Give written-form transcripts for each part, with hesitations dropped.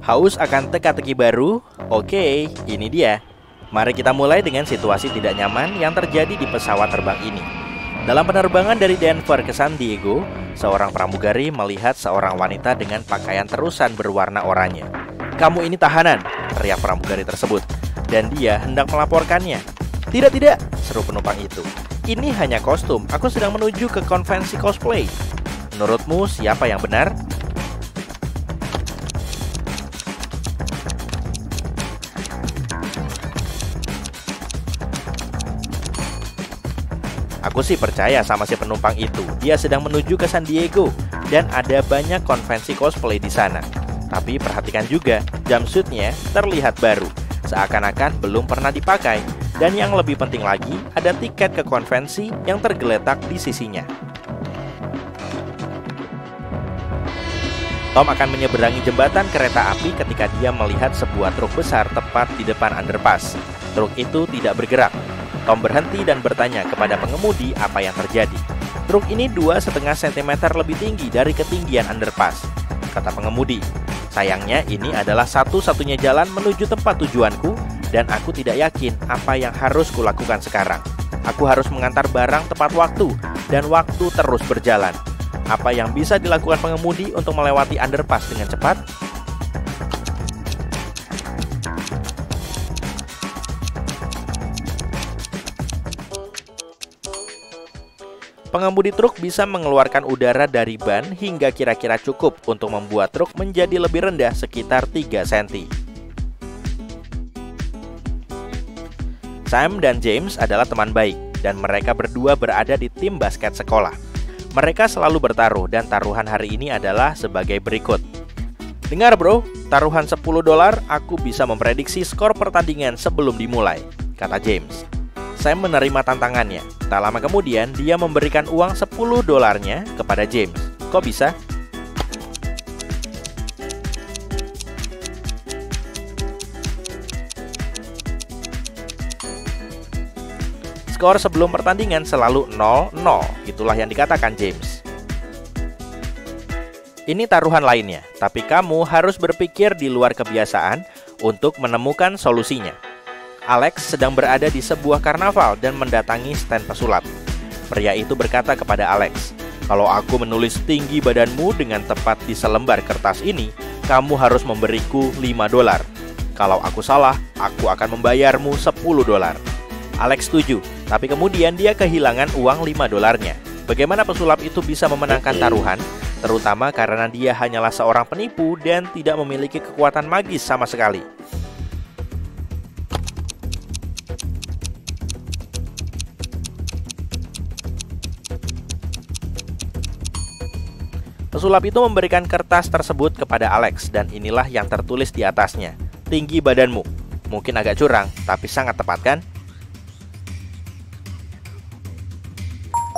Haus akan teka-teki baru? Oke, ini dia. Mari kita mulai dengan situasi tidak nyaman yang terjadi di pesawat terbang ini. Dalam penerbangan dari Denver ke San Diego, seorang pramugari melihat seorang wanita dengan pakaian terusan berwarna oranye. "Kamu ini tahanan," teriak pramugari tersebut. Dan dia hendak melaporkannya. "Tidak, tidak," seru penumpang itu. "Ini hanya kostum, aku sedang menuju ke konvensi cosplay. Menurutmu siapa yang benar?" "Aku sih percaya sama si penumpang itu. Dia sedang menuju ke San Diego dan ada banyak konvensi cosplay di sana. Tapi perhatikan juga, jumpsuitnya terlihat baru, seakan-akan belum pernah dipakai. Dan yang lebih penting lagi, ada tiket ke konvensi yang tergeletak di sisinya." Tom akan menyeberangi jembatan kereta api ketika dia melihat sebuah truk besar tepat di depan underpass. Truk itu tidak bergerak. Tom berhenti dan bertanya kepada pengemudi apa yang terjadi. Truk ini 2,5 cm lebih tinggi dari ketinggian underpass. Kata pengemudi, "Sayangnya ini adalah satu-satunya jalan menuju tempat tujuanku dan aku tidak yakin apa yang harus kulakukan sekarang. Aku harus mengantar barang tepat waktu dan waktu terus berjalan. Apa yang bisa dilakukan pengemudi untuk melewati underpass dengan cepat?" Pengemudi truk bisa mengeluarkan udara dari ban hingga kira-kira cukup untuk membuat truk menjadi lebih rendah sekitar 3 cm. Sam dan James adalah teman baik, dan mereka berdua berada di tim basket sekolah. Mereka selalu bertaruh, dan taruhan hari ini adalah sebagai berikut. "Dengar bro, taruhan $10, aku bisa memprediksi skor pertandingan sebelum dimulai," kata James. Sam menerima tantangannya. Tak lama kemudian, dia memberikan uang $10-nya kepada James. "Kok bisa?" Skor sebelum pertandingan selalu 0-0. Itulah yang dikatakan James. "Ini taruhan lainnya, tapi kamu harus berpikir di luar kebiasaan untuk menemukan solusinya. Alex sedang berada di sebuah karnaval dan mendatangi stand pesulap. Pria itu berkata kepada Alex, 'Kalau aku menulis tinggi badanmu dengan tepat di selembar kertas ini, kamu harus memberiku $5. Kalau aku salah, aku akan membayarmu $10. Alex setuju, tapi kemudian dia kehilangan uang $5-nya. Bagaimana pesulap itu bisa memenangkan taruhan, terutama karena dia hanyalah seorang penipu dan tidak memiliki kekuatan magis sama sekali. Pesulap itu memberikan kertas tersebut kepada Alex dan inilah yang tertulis di atasnya. Tinggi badanmu. Mungkin agak curang, tapi sangat tepat kan?"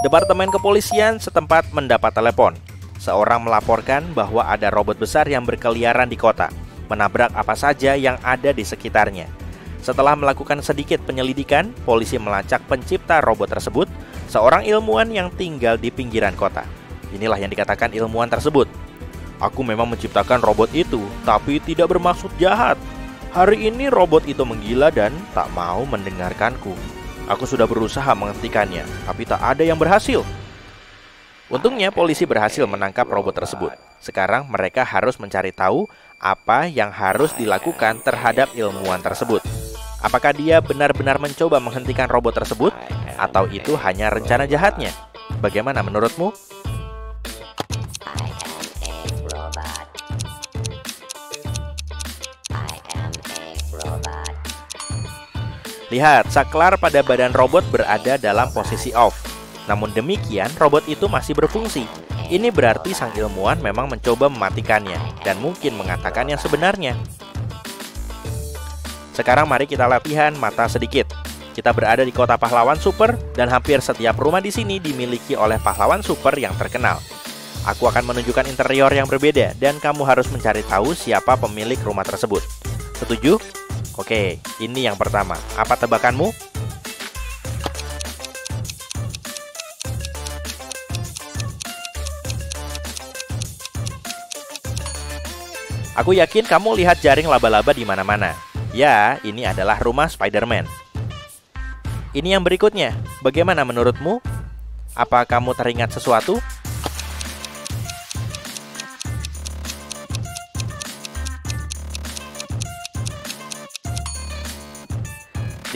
Departemen kepolisian setempat mendapat telepon. Seorang melaporkan bahwa ada robot besar yang berkeliaran di kota, menabrak apa saja yang ada di sekitarnya. Setelah melakukan sedikit penyelidikan, polisi melacak pencipta robot tersebut, seorang ilmuwan yang tinggal di pinggiran kota. Inilah yang dikatakan ilmuwan tersebut. "Aku memang menciptakan robot itu, tapi tidak bermaksud jahat. Hari ini robot itu menggila dan tak mau mendengarkanku. Aku sudah berusaha menghentikannya, tapi tak ada yang berhasil." Untungnya polisi berhasil menangkap robot tersebut. Sekarang mereka harus mencari tahu apa yang harus dilakukan terhadap ilmuwan tersebut. Apakah dia benar-benar mencoba menghentikan robot tersebut, atau itu hanya rencana jahatnya? Bagaimana menurutmu? Lihat, saklar pada badan robot berada dalam posisi off. Namun demikian, robot itu masih berfungsi. Ini berarti sang ilmuwan memang mencoba mematikannya dan mungkin mengatakan yang sebenarnya. Sekarang mari kita latihan mata sedikit. Kita berada di kota pahlawan super dan hampir setiap rumah di sini dimiliki oleh pahlawan super yang terkenal. Aku akan menunjukkan interior yang berbeda dan kamu harus mencari tahu siapa pemilik rumah tersebut. Setuju? Oke, ini yang pertama. Apa tebakanmu? Aku yakin kamu lihat jaring laba-laba di mana-mana. Ya, ini adalah rumah Spider-Man. Ini yang berikutnya. Bagaimana menurutmu? Apa kamu teringat sesuatu?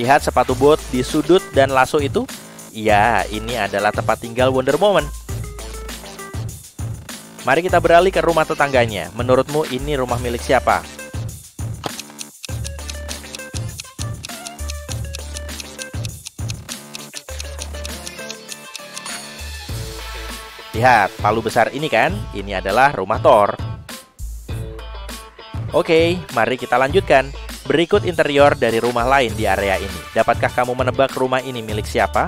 Lihat sepatu bot di sudut dan lasso itu? Ya, ini adalah tempat tinggal Wonder Woman. Mari kita beralih ke rumah tetangganya. Menurutmu ini rumah milik siapa? Lihat, palu besar ini kan? Ini adalah rumah Thor. Oke, mari kita lanjutkan. Berikut interior dari rumah lain di area ini. Dapatkah kamu menebak rumah ini milik siapa?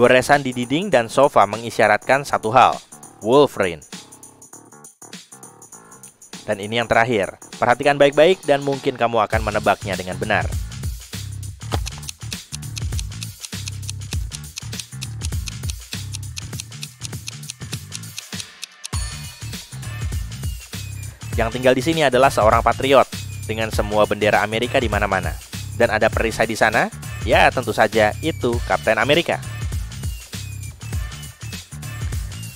Goresan di dinding dan sofa mengisyaratkan satu hal, Wolverine. Dan ini yang terakhir, perhatikan baik-baik dan mungkin kamu akan menebaknya dengan benar. Yang tinggal di sini adalah seorang patriot dengan semua bendera Amerika di mana-mana. Dan ada perisai di sana? Ya, tentu saja itu Kapten Amerika.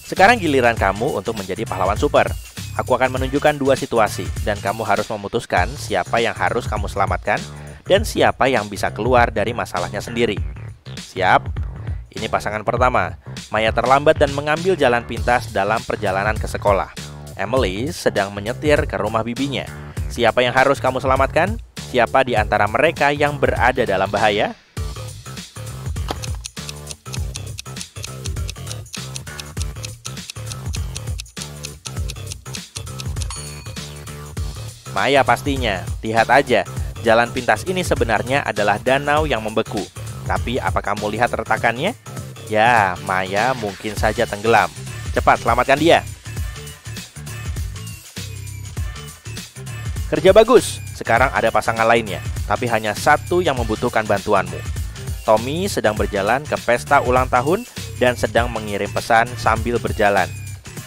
Sekarang giliran kamu untuk menjadi pahlawan super. Aku akan menunjukkan dua situasi, dan kamu harus memutuskan siapa yang harus kamu selamatkan dan siapa yang bisa keluar dari masalahnya sendiri. Siap? Ini pasangan pertama. Maya terlambat dan mengambil jalan pintas dalam perjalanan ke sekolah. Emily sedang menyetir ke rumah bibinya. Siapa yang harus kamu selamatkan? Siapa di antara mereka yang berada dalam bahaya? Maya pastinya. Lihat aja, jalan pintas ini sebenarnya adalah danau yang membeku. Tapi apa kamu lihat retakannya? Ya, Maya mungkin saja tenggelam. Cepat, selamatkan dia. Kerja bagus. Sekarang ada pasangan lainnya, tapi hanya satu yang membutuhkan bantuanmu. Tommy sedang berjalan ke pesta ulang tahun dan sedang mengirim pesan sambil berjalan.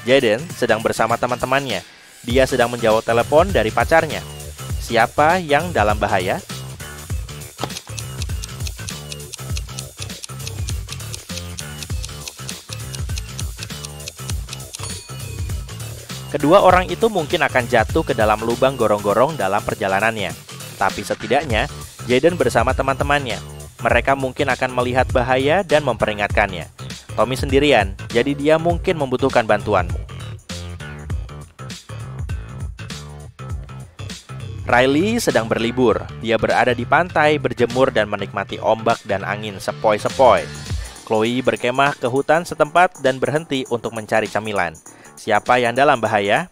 Jaden sedang bersama teman-temannya. Dia sedang menjawab telepon dari pacarnya. Siapa yang dalam bahaya? Kedua orang itu mungkin akan jatuh ke dalam lubang gorong-gorong dalam perjalanannya. Tapi setidaknya, Jaden bersama teman-temannya. Mereka mungkin akan melihat bahaya dan memperingatkannya. Tommy sendirian, jadi dia mungkin membutuhkan bantuanmu. Riley sedang berlibur. Dia berada di pantai, berjemur, dan menikmati ombak dan angin sepoi-sepoi. Chloe berkemah ke hutan setempat dan berhenti untuk mencari camilan. Siapa yang dalam bahaya?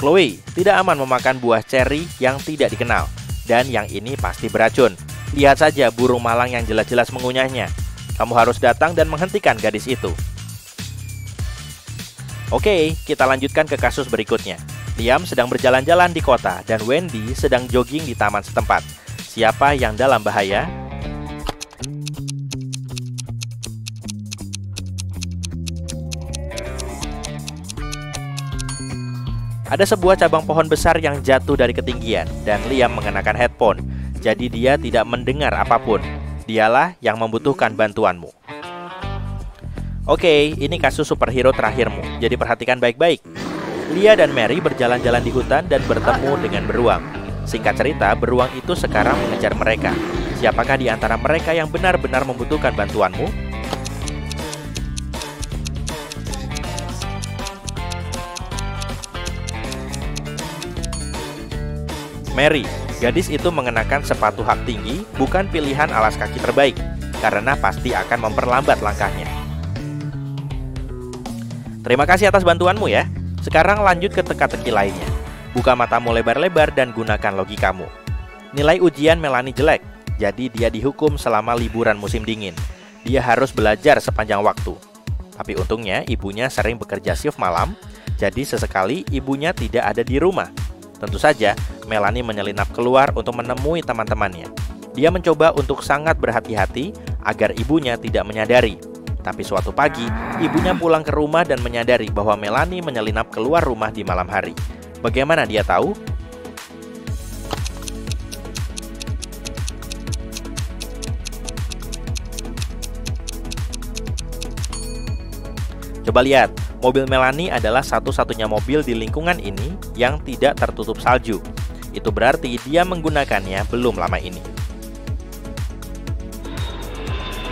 Chloe tidak aman memakan buah ceri yang tidak dikenal, dan yang ini pasti beracun. Lihat saja burung malang yang jelas-jelas mengunyahnya. Kamu harus datang dan menghentikan gadis itu. Oke, kita lanjutkan ke kasus berikutnya. Liam sedang berjalan-jalan di kota dan Wendy sedang jogging di taman setempat. Siapa yang dalam bahaya? Ada sebuah cabang pohon besar yang jatuh dari ketinggian dan Liam mengenakan headphone. Jadi dia tidak mendengar apapun. Dialah yang membutuhkan bantuanmu. Oke, ini kasus superhero terakhirmu. Jadi perhatikan baik-baik. Lia dan Mary berjalan-jalan di hutan dan bertemu dengan beruang. Singkat cerita, beruang itu sekarang mengejar mereka. Siapakah di antara mereka yang benar-benar membutuhkan bantuanmu? Mary. Gadis itu mengenakan sepatu hak tinggi, bukan pilihan alas kaki terbaik, karena pasti akan memperlambat langkahnya. Terima kasih atas bantuanmu ya. Sekarang lanjut ke teka-teki lainnya. Buka matamu lebar-lebar dan gunakan logikamu. Nilai ujian Melanie jelek, jadi dia dihukum selama liburan musim dingin. Dia harus belajar sepanjang waktu. Tapi untungnya ibunya sering bekerja shift malam, jadi sesekali ibunya tidak ada di rumah. Tentu saja, Melanie menyelinap keluar untuk menemui teman-temannya. Dia mencoba untuk sangat berhati-hati agar ibunya tidak menyadari. Tapi suatu pagi, ibunya pulang ke rumah dan menyadari bahwa Melanie menyelinap keluar rumah di malam hari. Bagaimana dia tahu? Coba lihat, mobil Melanie adalah satu-satunya mobil di lingkungan ini yang tidak tertutup salju. Itu berarti dia menggunakannya belum lama ini.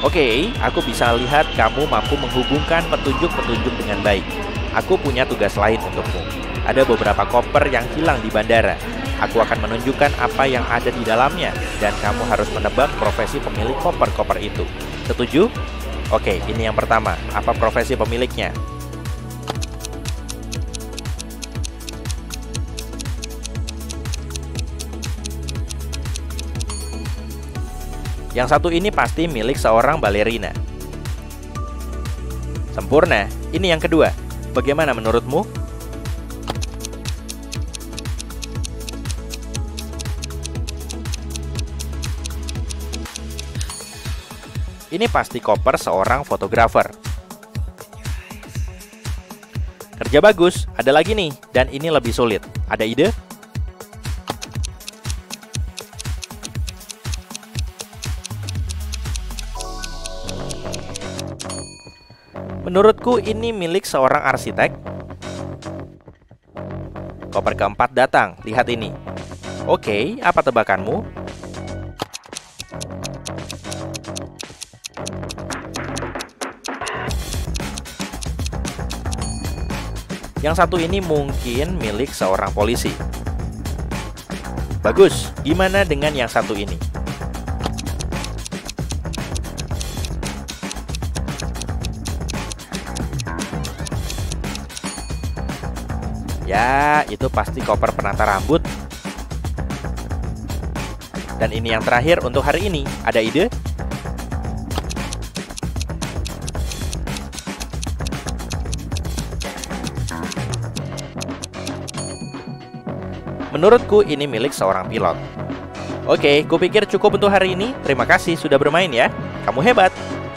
Oke, aku bisa lihat kamu mampu menghubungkan petunjuk-petunjuk dengan baik. Aku punya tugas lain untukmu. Ada beberapa koper yang hilang di bandara. Aku akan menunjukkan apa yang ada di dalamnya, dan kamu harus menebak profesi pemilik koper-koper itu. Setuju? Oke, ini yang pertama. Apa profesi pemiliknya? Yang satu ini pasti milik seorang balerina. Sempurna. Ini yang kedua. Bagaimana menurutmu? Ini pasti koper seorang fotografer. Kerja bagus, ada lagi nih, dan ini lebih sulit. Ada ide? Menurutku ini milik seorang arsitek. Koper keempat datang, lihat ini. Oke, apa tebakanmu? Yang satu ini mungkin milik seorang polisi. Bagus, gimana dengan yang satu ini? Ya, itu pasti koper penata rambut. Dan ini yang terakhir untuk hari ini. Ada ide? Menurutku ini milik seorang pilot. Oke, kupikir cukup untuk hari ini. Terima kasih sudah bermain ya. Kamu hebat.